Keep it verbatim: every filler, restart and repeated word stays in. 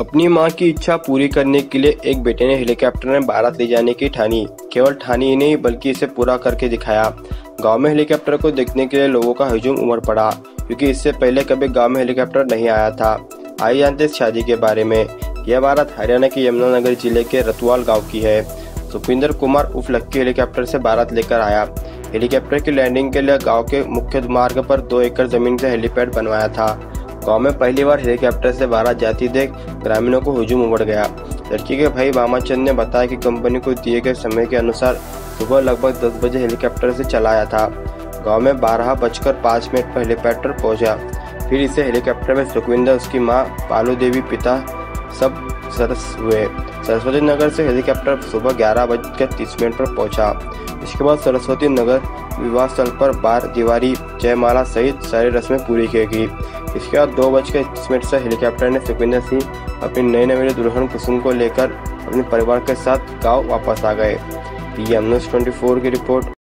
अपनी मां की इच्छा पूरी करने के लिए एक बेटे ने हेलीकॉप्टर में बारात ले जाने की ठानी। केवल ठानी ही नहीं बल्कि इसे पूरा करके दिखाया। गांव में हेलीकॉप्टर को देखने के लिए लोगों का हुजूम उमड़ पड़ा, क्योंकि इससे पहले कभी गांव में हेलीकॉप्टर नहीं आया था। आइए जानते इस शादी के बारे में। यह बारात हरियाणा के यमुनानगर जिले के रतवाल गाँव की है। सुपिंदर कुमार उफ लक्की हेलीकॉप्टर से बारात लेकर आया। हेलीकॉप्टर की लैंडिंग के लिए गाँव के मुख्य मार्ग पर दो एकड़ जमीन से हेलीपैड बनवाया था। गांव में पहली बार हेलीकॉप्टर से बारात जाती देख ग्रामीणों को हुजूम उमड़ गया। लड़की के भाई मामचंद ने बताया कि कंपनी को दिए गए समय के अनुसार सुबह लगभग दस बजे हेलीकॉप्टर से चलाया था। गांव में बारह बजकर पाँच मिनट पर हेलीकॉप्टर पहुंचा। फिर इसे हेलीकॉप्टर में सुखविंदर, उसकी माँ पालो देवी, पिता सब सदस्य हुए। सरस्वती नगर से हेलीकॉप्टर सुबह ग्यारह बजकर तीस मिनट पर पहुँचा। इसके बाद सरस्वती नगर विवाह स्थल पर बार दीवारी, जयमाला सहित सारी रस्में पूरी की गई। इसके बाद दो बजकर इक्कीस मिनट से हेलीकॉप्टर ने सुखिंदर सिंह अपनी नई नवेली दुल्हन कुसुम को लेकर अपने परिवार के साथ गांव वापस आ गए। पी एम न्यूज ट्वेंटी की रिपोर्ट।